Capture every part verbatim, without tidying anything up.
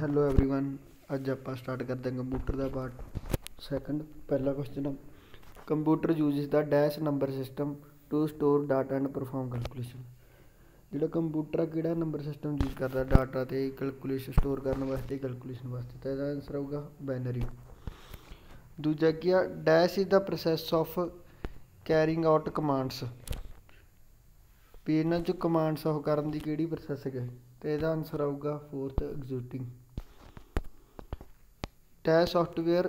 Hello everyone, अज आप start करते हैं कंप्यूटर का पार्ट सैकेंड। पहला question computer uses the dash number system to store data and perform calculation. जो computer किड़ा नंबर सिस्टम यूज करता डाटा तो कैलकुलेशन स्टोर करने वास्ते कैलकुलेशन वास्ते, तो इसका आंसर होगा बाइनरी। दूजा क्या dash is the process of carrying out commands, भी इन्हों कमांड्स वो करने की किहड़ी प्रोसैस है, तो इसका आंसर आऊगा fourth executing. Dash software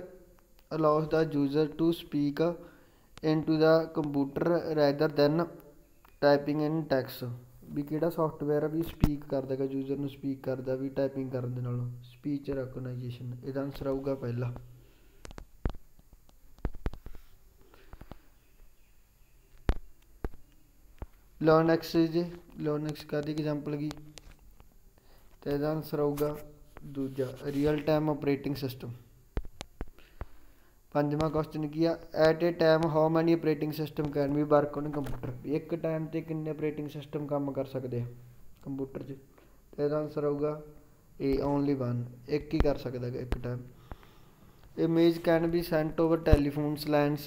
allows the user to speak into the computer rather than typing in text, भी कि सॉफ्टवेयर भी स्पीक कर देगा यूजर में, स्पीक करता भी टाइपिंग करने नालों। स्पीच रिकॉग्नाइजेशन इसका आंसर आऊगा पहला। लिनक्स जी लिनक्स का एग्जाम्पल की, तो इसका आंसर आऊगा दूजा रियल टाइम ऑपरेटिंग सिस्टम। पांचवा क्वेश्चन की है at a time how many operating system can be work on computer, एक टाइम से कितने ऑपरेटिंग सिस्टम काम कर सकते हैं कंप्यूटर च, तो इसका आंसर आऊगा ए ओनली वन, एक ही कर सकता है एक time. Image can be sent over telephone lines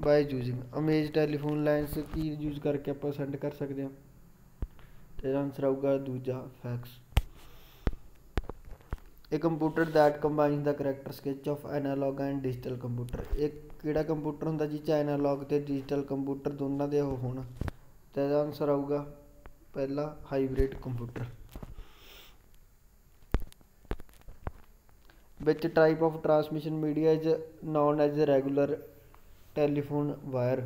by using, image telephone lines की यूज करके आप सेंड कर सकते हैं, तो इसका आंसर आऊगा दूजा fax. A computer that combines the character sketch of analogue and digital computer, एक किड़ा कंप्यूटर होंगे जिस एनालॉग तो डिजिटल कंप्यूटर दोनों के हो होना, तो इसका आंसर आऊगा पहला hybrid computer. Which type of transmission media is known as regular telephone wire,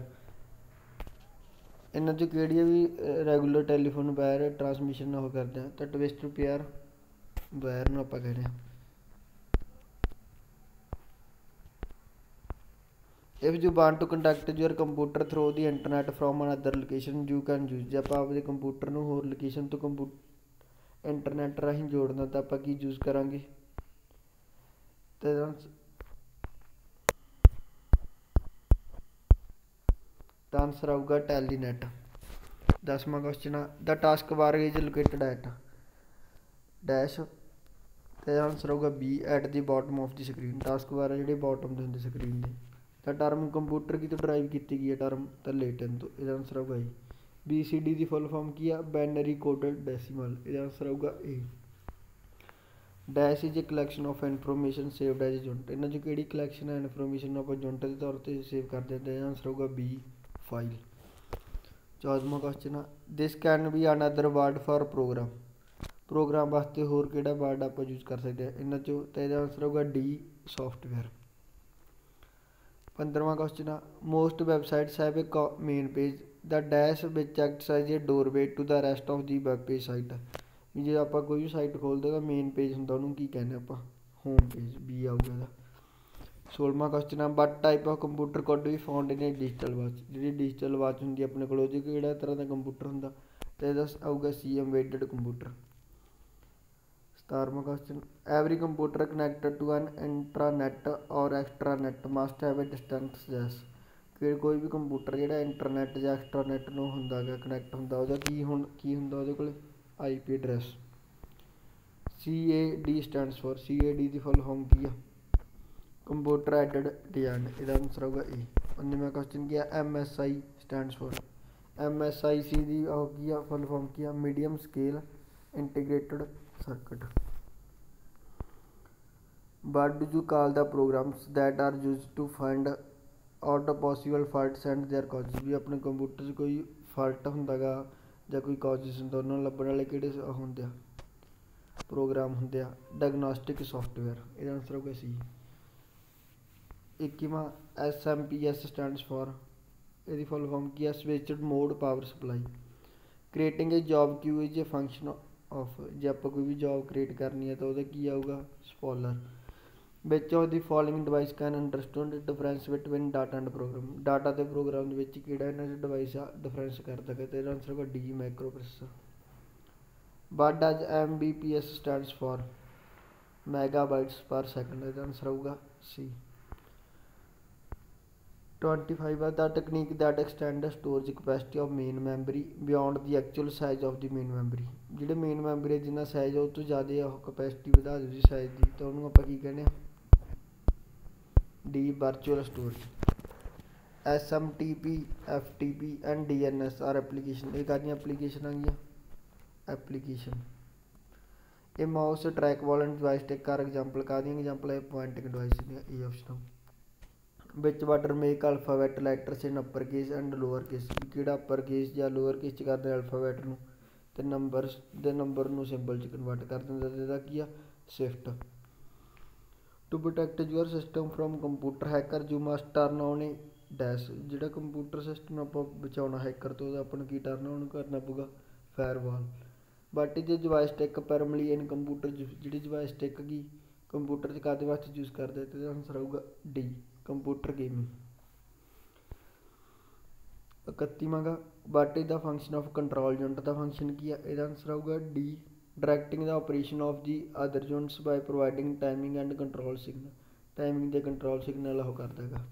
इन्हों चो कि भी रेगुलर टेलीफोन वायर ट्रांसमिशन वो करते हैं, तो ट्विस्ट पेयर वायर में आप कहते हैं। If you want to conduct your computer through the internet from another location you can use, जे आप अपने कंप्यूटर को होर लोकेशन तो कंप्यू इंटरनेट राही जोड़ना तो आप की यूज करांगे, तो आंसर आऊगा टेलीनेट। दसवां क्वेश्चन है the task bar is located at dash, तो आंसर होगा B at the bottom of the screen, task bar है जी बॉटम से होंगे स्क्रीन के, तो टर्म कंप्यूटर की तो ड्राइव की गई है टर्म तो लेटन तो, इसका आंसर होगा ए। बी सी डी की फुल फॉर्म की है बाइनरी कोडेड डेसीमल, इसका आंसर होगा A. Dash is a collection of information saved as unit, इन्हों से कि कलैक्शन है इनफॉर्मेशन आप यूनिट के तौर पर सेव करते हैं, तो इसका आंसर होगा बी फाइल। चौदहवां क्वेश्चन है this can be another word for program, program वास्ते होर किड़ा वर्ड आप यूज कर सकते हैं इन्हों चो, तो इसका आंसर होगा डी सॉफ्टवेयर। पंद्रहवां क्वेश्चन है most websites have a main page the dash which acts as a doorway to the rest of the web page site, जो आप कोई भी साइट खोलते तो मेन पेज होंगे उन्होंने की कहने आप होम पेज, बी आऊगा। सोलहवां क्वेश्चन है but type of computer code भी found in a digital watch, जी डिजिटल वॉच होंगी अपने को किड़ा तरह का कंप्यूटर होंगे, तो इसका आऊगा सी एम्बेडेड कंप्यूटर। सतारवां question every computer connected to an intranet or extranet must have a distance access, कि कोई भी कंप्यूटर जिहड़ा इंटरनैट या एक्सट्रानैट नूं हुंदा है कनैक्ट हुंदा उहदा की हुण की हुंदा उहदे कोल I P address. C A D stands for, C A D दी फुल फॉर्म की है कंप्यूटर एडेड डिजाइन, इसका आंसर होगा ए। उन्नीसवां क्वेश्चन की है M S I stands for, M S I C दी की है फुल फॉर्म की है medium scale integrated circuit. What do you call the programs that are use to find out possible faults and their causes, भी अपने computer कोई fault होंगे या कोई कॉजेस होंगे उन्होंने लभण वाले किहड़े होंदे आ प्रोग्राम होंदे आ, डायग्नोस्टिक सॉफ्टवेयर, इसका आंसर होगा सी। इक्कीवां S M P S stands for, इसकी फुल फॉर्म की है switched mode power supply, creating a job queue is a function of, जो आप कोई भी जॉब क्रिएट करनी है तो वह की आऊगा spooler. Which of the following device can understand difference between data and program, data तो प्रोग्राम कि डिवाइस आ डिफरेंस कर सके, तो इसका आंसर होगा D microprocessor. What does M B P S stands for, megabytes per second, इसका answer होगा C. twenty-five are the technique that extend the storage capacity of main memory beyond the actual size of the main memory. जिधे main memory Jinnah size हो तो ज़्यादा capacity बता दो जी size दी तो उनको आप क्या कहने D virtual storage. S M T P, F T P and D N S are application. एक आदमी application आ गया application. ये mouse track वाला device टेक कार example का दिया example है pointing device ये option which water make alphabet letters in upper case and lower case किड़ा upper case या lower case च करते alphabet नू ते numbers दे number नू symbol च convert करते हैं जैसे दा किया shift to protect your system from computer hacker you must turn on a dash जिड़ा computer system आप बचाना hacker तो अपन की turn on करना पड़ेगा firewall but ये device tech primarily इन computer जिड़ी device tech की computer च करते वास्ते use कर देते हैं आंसर होगा D कंप्यूटर गेमिंग. इकतीसवां का बाटे the function of control unit का फंक्शन किया इसका आंसर होगा D directing the operation of the other units by providing timing and control signal timing दे कंट्रोल सिग्नल हो करता है.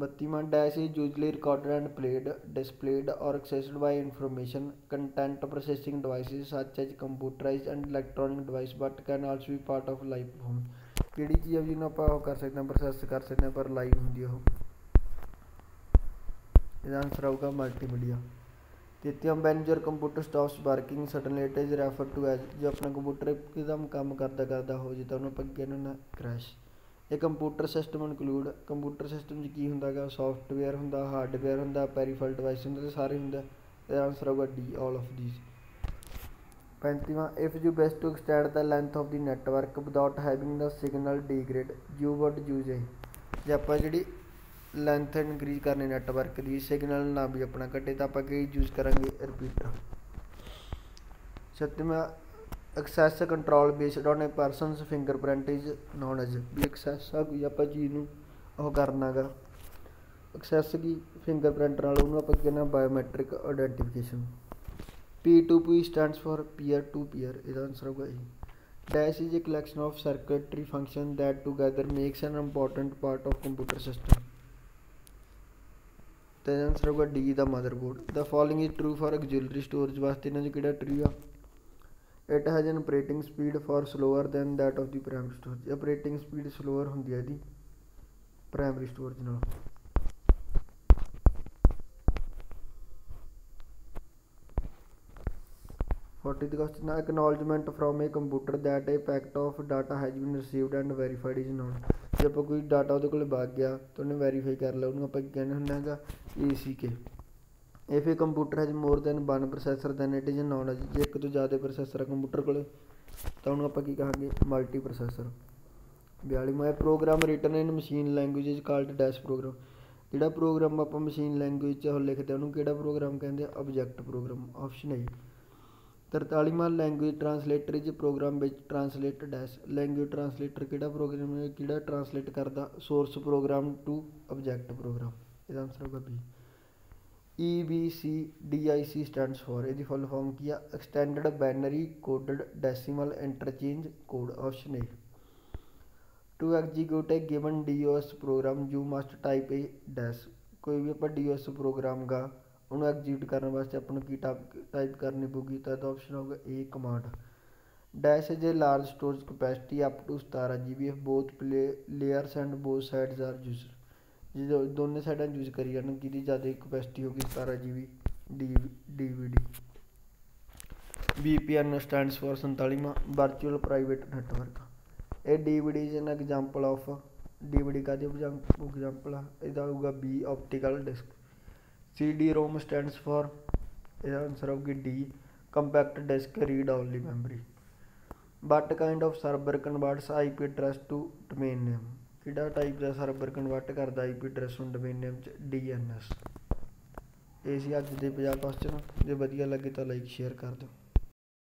बत्तीसवां dash is usually recorded and played displayed or accessed by information content processing devices such as computerised and electronic device but can also be part of live होम केड़ी चीज़ अब जिन्हों आप कर सकते हैं प्रोसेस कर सकते हैं पर लाइव होंगी हो आंसर आऊगा मल्टीमीडिया. तेतीसवां when your computer stops working suddenly it is refer to as जो अपना कंप्यूटर एकदम काम करता करता हो जाए तो उन्होंने पगे ना क्रैश. ये computer system include computer system की होंगे सॉफ्टवेयर होंगे हार्डवेयर होंगे पेरीफल डिवाइस होंगे सारे होंगे आंसर आऊगा डी ऑल ऑफ दीज. पैंतीसवां if you best to extend the length of the network without having the signal degrade you would use a जे आप जी लेंथ इनक्रीज करनी नैटवर्क की सिग्नल ना भी अपना घटे तो आप यूज करा रिपीटर. सत्तवां access control based on a person's fingerprint is known as भी एक्सैस आप चीज़ वो करना गा एक्सैस की फिंगरप्रिंट आप कहना biometric identification. P two P stands for peer-to-peer. Is answer होगा A. Dash is a collection of circuitry functions that together makes an important part of computer system. तो आंसर होगा D the motherboard. The following is true for auxiliary storage वास्ते ना जो किड़ा true है. It has an operating speed for slower than that of the primary storage. Operating speed slower होती है दी primary storage ना. Fortieth question acknowledgement from a computer that a packet of data has been received and verified is known. जब कोई data उधर कोल भाग गया तो उन्हें वेरीफाई कर लो उन्हें अपन कहना होना है का ए सी के. If a computer has more than one processor then it is known as एक तो ज़्यादा प्रोसेसर है कंप्यूटर कोल तो उन्हें अपन की कहेंगे मल्टी प्रोसेसर. बयालीसवां program written in machine language is called dash program. जिहड़ा प्रोग्राम आप मशीन लैंग्वेज च लिखते हैं उन्हें किहड़ा प्रोग्राम कहते हैं ऑब्जेक्ट प्रोग्राम ऑप्शन है. तरतालीवां language translator is program which translate dash language translator किहड़ा प्रोग्राम है किहड़ा ट्रांसलेट करता source program to object program इसका आंसर होगा B. E B C D I C stands for इसकी फुल फॉर्म किया extended binary coded decimal interchange code option A. To execute a given D O S program you must type a dash कोई भी आप D O S programme का उन्हें execute करने वास्ते अपन की टाइप टाइप करनी पड़ेगी तो ऑप्शन होगा A command. Dash is a large storage capacity up to सतारह G B if both play layers and both sides are use जो दोनों साइडा यूज करी जाने कि ज़्यादा कैपेसिटी होगी सतारह G B D D V D. V P N stands for संतालीवां virtual private network. A D V D is an example of D V D का एग्जाम्पल इसका होगा B optical disc. C D ROM stands for इसका answer होगी D compact disc read only memory. What kind of server converts I P address to domain name किहड़ा type का server convert करता I P address नूं domain name च D N S. ये सी अज दे पचास क्वेश्चन जो वधिया लगे तो लाइक शेयर कर दो.